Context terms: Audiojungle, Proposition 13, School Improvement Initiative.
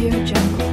Audiojungle.